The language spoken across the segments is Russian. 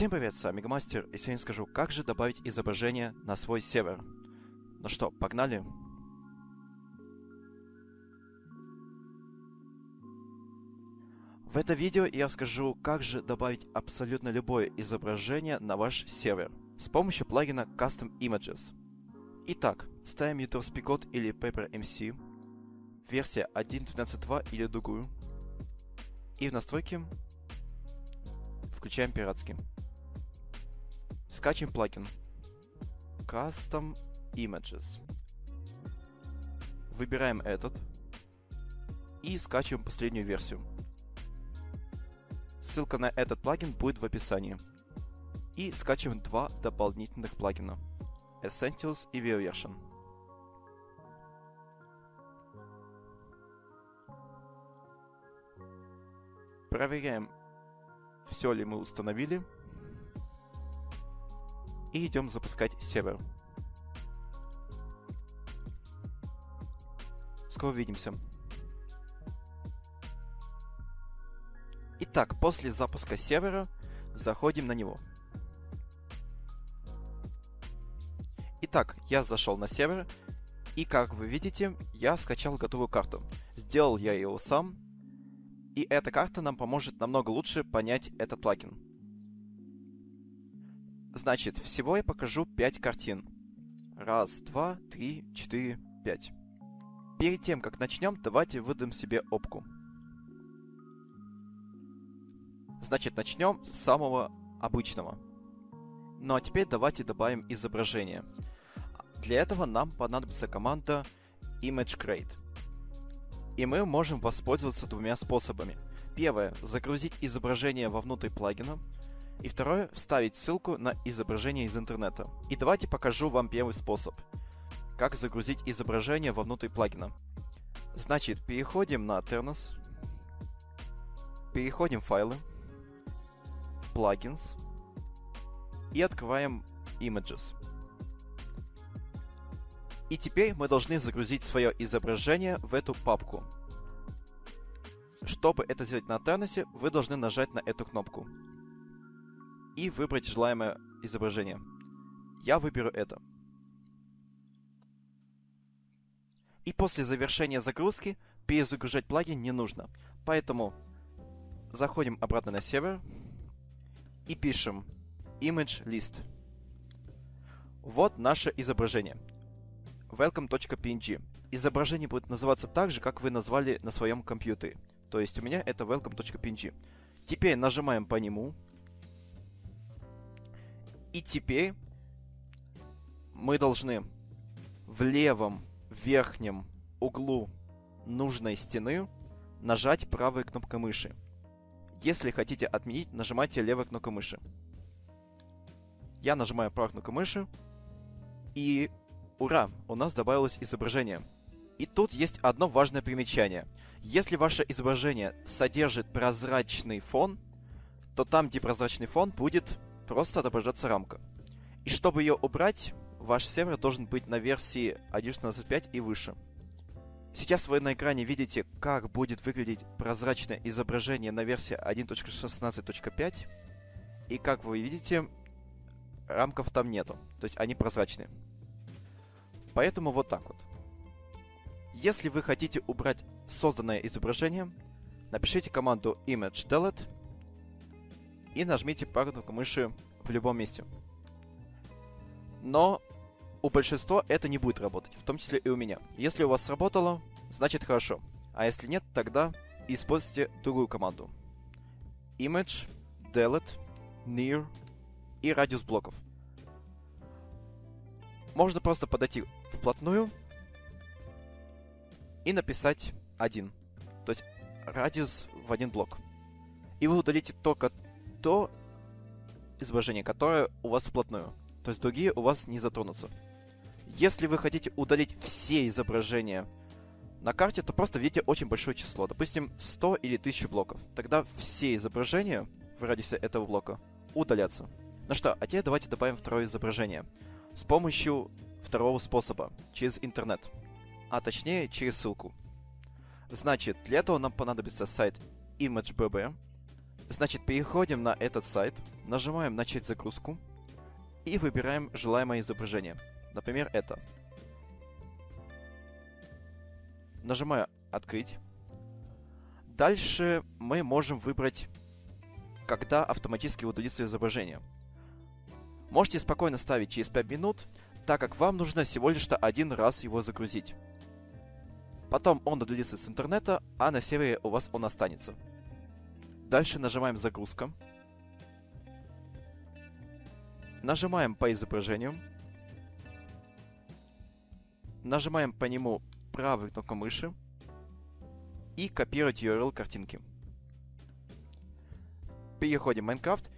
Всем привет, с вами Мегамастер, и сегодня скажу, как же добавить изображение на свой сервер. Ну что, погнали? В это видео я расскажу, как же добавить абсолютно любое изображение на ваш сервер с помощью плагина Custom Images. Итак, ставим ютуб Spigot или PaperMC, версия 1.12.2 или другую, и в настройки включаем пиратский. Скачем плагин Custom Images. Выбираем этот и скачиваем последнюю версию. Ссылка на этот плагин будет в описании. И скачиваем два дополнительных плагина: Essentials и ViaVersion. Проверяем, все ли мы установили, и идем запускать сервер. Скоро увидимся. Итак, после запуска сервера заходим на него. Итак, я зашел на сервер, и как вы видите, я скачал готовую карту. Сделал я его сам. И эта карта нам поможет намного лучше понять этот плагин. Значит, всего я покажу 5 картин. Раз, два, три, четыре, пять. Перед тем, как начнем, давайте выдам себе опку. Значит, начнем с самого обычного. Ну а теперь давайте добавим изображение. Для этого нам понадобится команда ImageCreate. И мы можем воспользоваться двумя способами. Первое – загрузить изображение вовнутрь плагина. И второе – вставить ссылку на изображение из интернета. И давайте покажу вам первый способ, как загрузить изображение вовнутрь плагина. Значит, переходим на Aternos. Переходим в файлы. Plugins. И открываем Images. И теперь мы должны загрузить свое изображение в эту папку. Чтобы это сделать на Aternos, вы должны нажать на эту кнопку и выбрать желаемое изображение. Я выберу это. И после завершения загрузки перезагружать плагин не нужно. Поэтому заходим обратно на сервер и пишем image list. Вот наше изображение. Welcome.png. Изображение будет называться так же, как вы назвали на своем компьютере. То есть у меня это welcome.png. Теперь нажимаем по нему. И теперь мы должны в левом верхнем углу нужной стены нажать правой кнопкой мыши. Если хотите отменить, нажимайте левой кнопкой мыши. Я нажимаю правой кнопкой мыши и... Ура! У нас добавилось изображение. И тут есть одно важное примечание. Если ваше изображение содержит прозрачный фон, то там, где прозрачный фон, будет просто отображаться рамка. И чтобы ее убрать, ваш сервер должен быть на версии 1.12.5 и выше. Сейчас вы на экране видите, как будет выглядеть прозрачное изображение на версии 1.16.5. И как вы видите, рамков там нету. То есть они прозрачные. Поэтому вот так вот. Если вы хотите убрать созданное изображение, напишите команду image delete и нажмите правой кнопкой мыши в любом месте. Но у большинства это не будет работать, в том числе и у меня. Если у вас сработало, значит хорошо. А если нет, тогда используйте другую команду. Image delete near и радиус блоков. Можно просто подойти вплотную и написать 1, то есть радиус в один блок. И вы удалите только то изображение, которое у вас вплотную, то есть другие у вас не затронутся. Если вы хотите удалить все изображения на карте, то просто введите очень большое число, допустим 100 или 1000 блоков. Тогда все изображения в радиусе этого блока удалятся. Ну что, а теперь давайте добавим второе изображение. С помощью второго способа, через интернет, а точнее через ссылку. Значит, для этого нам понадобится сайт image.bb, Значит, переходим на этот сайт, нажимаем «Начать загрузку» и выбираем желаемое изображение. Например, это. Нажимаю «Открыть». Дальше мы можем выбрать, когда автоматически удалится изображение. Можете спокойно ставить через 5 минут, так как вам нужно всего лишь один раз его загрузить. Потом он удалится с интернета, а на сервере у вас он останется. Дальше нажимаем «Загрузка». Нажимаем по изображению. Нажимаем по нему правой кнопкой мыши и копировать URL картинки. Переходим в Minecraft.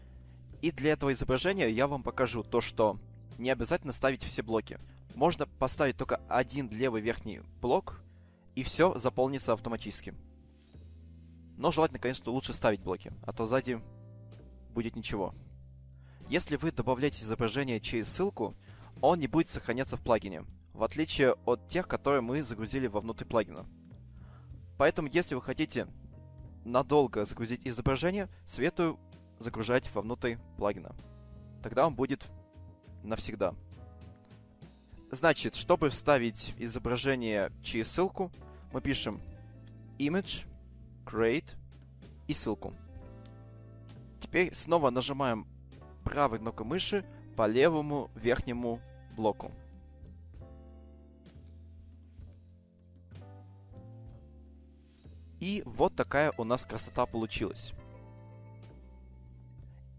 И для этого изображения я вам покажу то, что не обязательно ставить все блоки. Можно поставить только один левый верхний блок, и все заполнится автоматически. Но желательно, конечно, лучше ставить блоки, а то сзади будет ничего. Если вы добавляете изображение через ссылку, он не будет сохраняться в плагине, в отличие от тех, которые мы загрузили вовнутрь плагина. Поэтому, если вы хотите надолго загрузить изображение, советую загружать вовнутрь плагина. Тогда он будет навсегда. Значит, чтобы вставить изображение через ссылку, мы пишем ImageCreate и ссылку. Теперь снова нажимаем правой кнопкой мыши по левому верхнему блоку. И вот такая у нас красота получилась.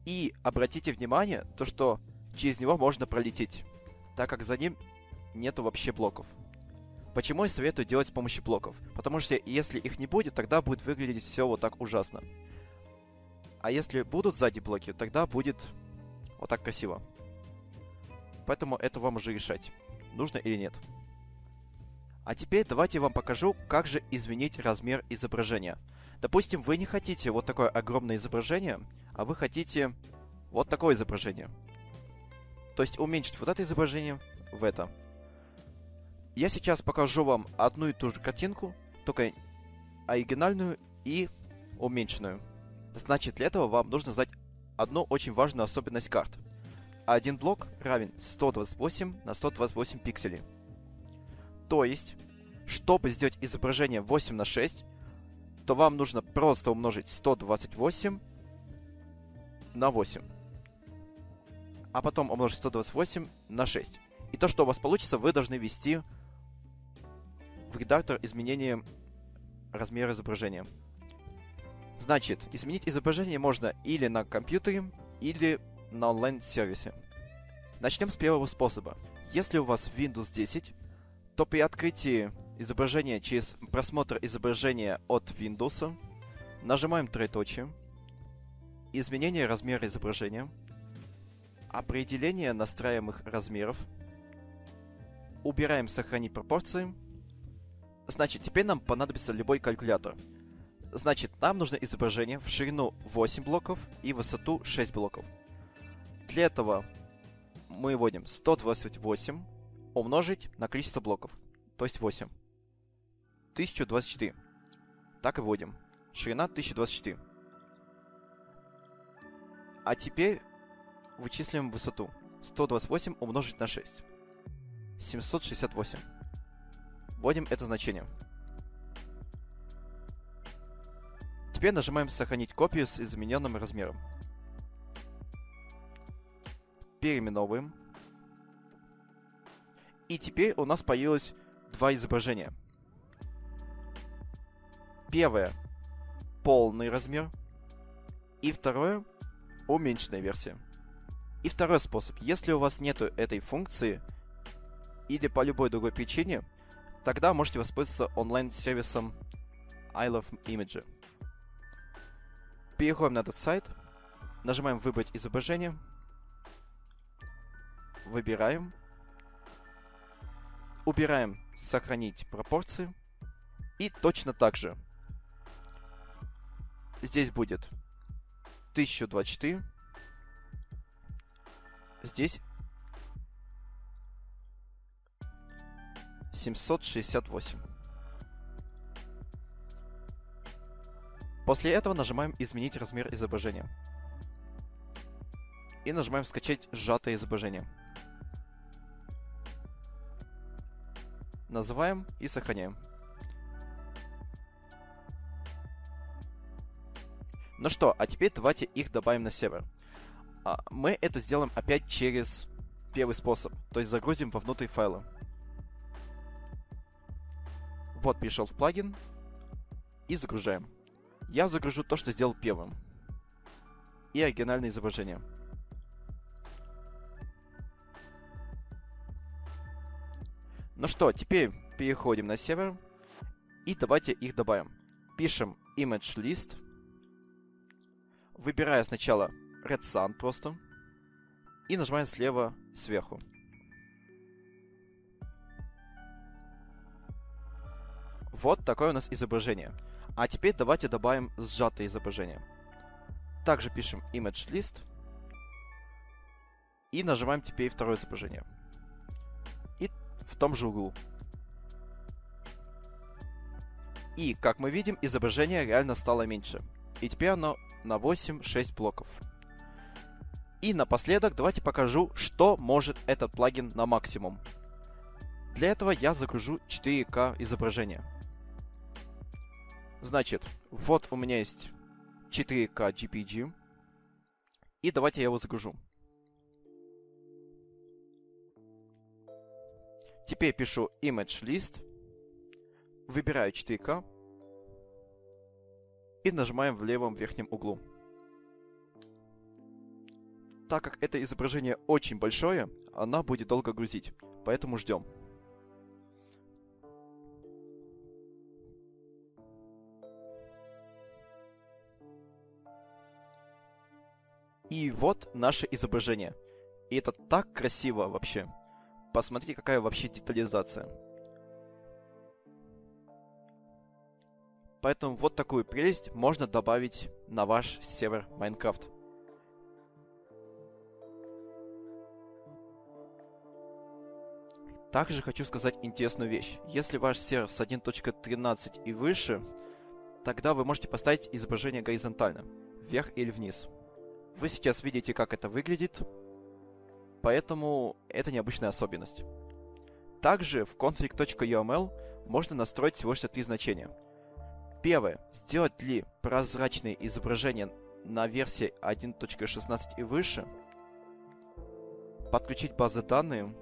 И обратите внимание, то что через него можно пролететь, так как за ним нету вообще блоков. Почему я советую делать с помощью блоков? Потому что если их не будет, тогда будет выглядеть все вот так ужасно. А если будут сзади блоки, тогда будет вот так красиво. Поэтому это вам уже решать, нужно или нет. А теперь давайте я вам покажу, как же изменить размер изображения. Допустим, вы не хотите вот такое огромное изображение, а вы хотите вот такое изображение. То есть уменьшить вот это изображение в это. Я сейчас покажу вам одну и ту же картинку, только оригинальную и уменьшенную. Значит, для этого вам нужно знать одну очень важную особенность карт. Один блок равен 128 на 128 пикселей. То есть, чтобы сделать изображение 8 на 6, то вам нужно просто умножить 128 на 8. А потом умножить 128 на 6. И то, что у вас получится, вы должны ввести в редактор изменения размера изображения. Значит, изменить изображение можно или на компьютере, или на онлайн-сервисе. Начнем с первого способа. Если у вас Windows 10, то при открытии изображения через просмотр изображения от Windows нажимаем троеточие, изменение размера изображения, определение настраиваемых размеров, убираем «Сохранить пропорции». Значит, теперь нам понадобится любой калькулятор. Значит, нам нужно изображение в ширину 8 блоков и высоту 6 блоков. Для этого мы вводим 128 умножить на количество блоков, то есть 8. 1024. Так и вводим. Ширина 1024. А теперь вычислим высоту. 128 умножить на 6. 768. Вводим это значение. Теперь нажимаем «Сохранить копию с измененным размером». Переименовываем. И теперь у нас появилось два изображения. Первое – полный размер. И второе – уменьшенная версия. И второй способ. Если у вас нету этой функции или по любой другой причине, тогда можете воспользоваться онлайн-сервисом iLoveImage. Переходим на этот сайт, нажимаем «Выбрать изображение», выбираем, убираем «Сохранить пропорции» и точно так же. Здесь будет 1024, здесь 768. После этого нажимаем «Изменить размер изображения». И нажимаем «Скачать сжатое изображение». Называем и сохраняем. Ну что, а теперь давайте их добавим на сервер. Мы это сделаем опять через первый способ, то есть загрузим вовнутрь файла. Вот, перешел в плагин и загружаем. Я загружу то, что сделал первым. И оригинальное изображение. Ну что, теперь переходим на сервер и давайте их добавим. Пишем image-list. Выбираю сначала Red Sun просто. И нажимаем слева сверху. Вот такое у нас изображение. А теперь давайте добавим сжатое изображение. Также пишем Image List. И нажимаем теперь второе изображение. И в том же углу. И, как мы видим, изображение реально стало меньше. И теперь оно на 8-6 блоков. И напоследок давайте покажу, что может этот плагин на максимум. Для этого я загружу 4К изображение. Значит, вот у меня есть 4К JPG. И давайте я его загружу. Теперь пишу Image List. Выбираю 4К. И нажимаем в левом верхнем углу. Так как это изображение очень большое, она будет долго грузить, поэтому ждем. И вот наше изображение. И это так красиво вообще. Посмотрите, какая вообще детализация. Поэтому вот такую прелесть можно добавить на ваш сервер Minecraft. Также хочу сказать интересную вещь. Если ваш сервер с 1.13 и выше, тогда вы можете поставить изображение горизонтально, вверх или вниз. Вы сейчас видите, как это выглядит, поэтому это необычная особенность. Также в config.uml можно настроить всего лишь 3 значения. Первое. Сделать ли прозрачные изображения на версии 1.16 и выше. Подключить базы данных.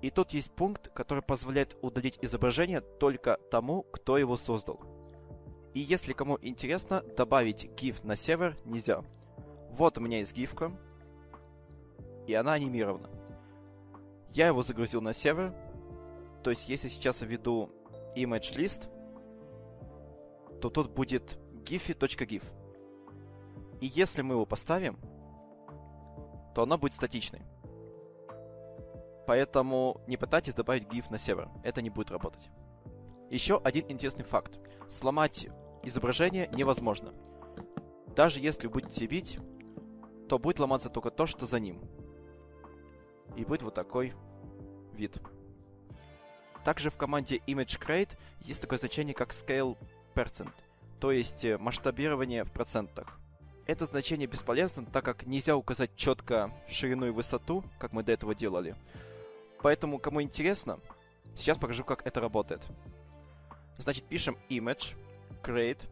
И тут есть пункт, который позволяет удалить изображение только тому, кто его создал. И если кому интересно, добавить GIF на сервер нельзя. Вот у меня есть GIF-ка. И она анимирована. Я его загрузил на сервер. То есть если сейчас введу image list, то тут будет gif.gif. И если мы его поставим, то оно будет статичной. Поэтому не пытайтесь добавить GIF на сервер, это не будет работать. Еще один интересный факт. Сломать изображение невозможно. Даже если будете бить, то будет ломаться только то, что за ним. И будет вот такой вид. Также в команде ImageCreate есть такое значение, как Scale Percent, то есть масштабирование в процентах. Это значение бесполезно, так как нельзя указать четко ширину и высоту, как мы до этого делали. Поэтому, кому интересно, сейчас покажу, как это работает. Значит, пишем image, create,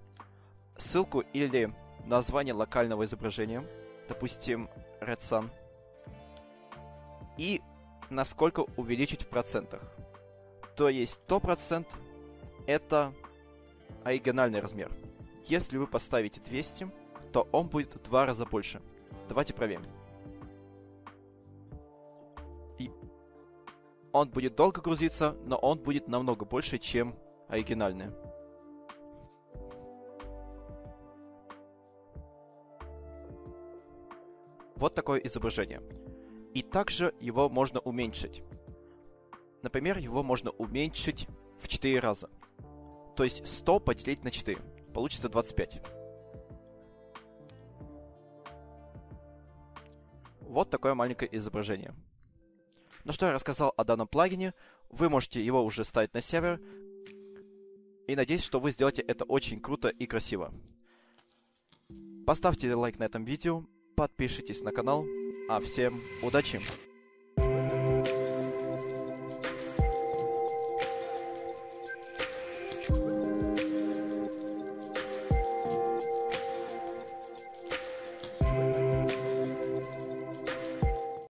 ссылку или название локального изображения, допустим, Red Sun, и насколько увеличить в процентах. То есть 100% это оригинальный размер. Если вы поставите 200, то он будет в 2 раза больше. Давайте проверим. И он будет долго грузиться, но он будет намного больше, чем оригинальный. Вот такое изображение. И также его можно уменьшить. Например, его можно уменьшить в 4 раза. То есть 100 поделить на 4. Получится 25. Вот такое маленькое изображение. Ну что, я рассказал о данном плагине. Вы можете его уже ставить на сервер. И надеюсь, что вы сделаете это очень круто и красиво. Поставьте лайк на этом видео, подпишитесь на канал. А всем удачи!